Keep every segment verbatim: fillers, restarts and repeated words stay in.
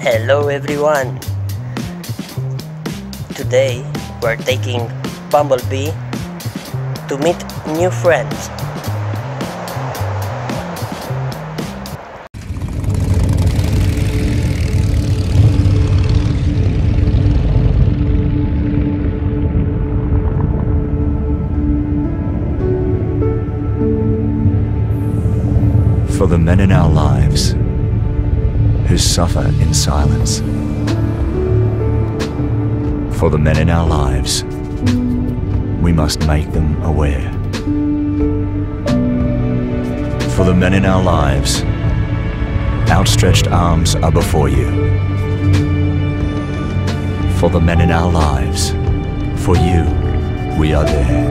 Hello everyone! Today we're taking Bumblebee to meet new friends. For the men in our lives who suffer in silence. For the men in our lives, we must make them aware. For the men in our lives, outstretched arms are before you. For the men in our lives, for you, we are there.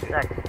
Gracias.